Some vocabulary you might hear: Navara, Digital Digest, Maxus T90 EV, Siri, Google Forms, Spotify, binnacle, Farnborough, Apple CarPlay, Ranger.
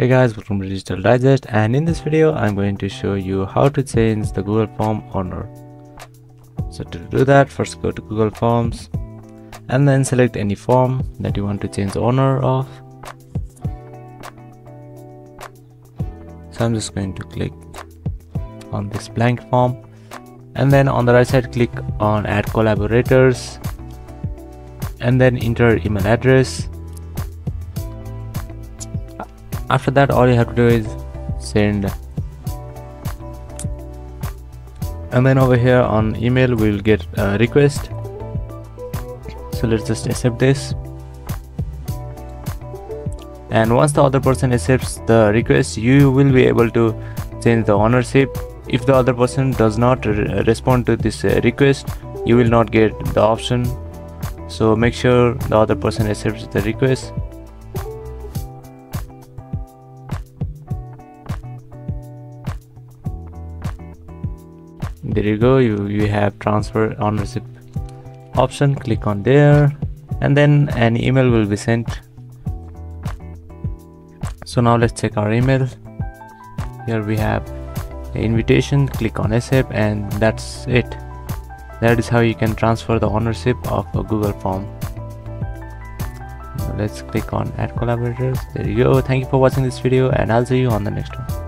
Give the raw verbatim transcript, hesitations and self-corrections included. Hey guys, welcome to Digital Digest, and in this video I'm going to show you how to change the Google Form owner. So to do that, first go to Google Forms and then select any form that you want to change the owner of. So I'm just going to click on this blank form and then on the right side click on add collaborators and then enter email address. After that, all you have to do is send, and then over here on email we'll get a request, so let's just accept this. And once the other person accepts the request, you will be able to change the ownership. If the other person does not re respond to this request, you will not get the option, so make sure the other person accepts the request. There you go, you, you have transfer ownership option. Click on there and then an email will be sent. So now let's check our email. Here we have the invitation, click on accept, and that's it. That is how you can transfer the ownership of a Google Form. Now let's click on add collaborators. There you go. Thank you for watching this video, and I'll see you on the next one.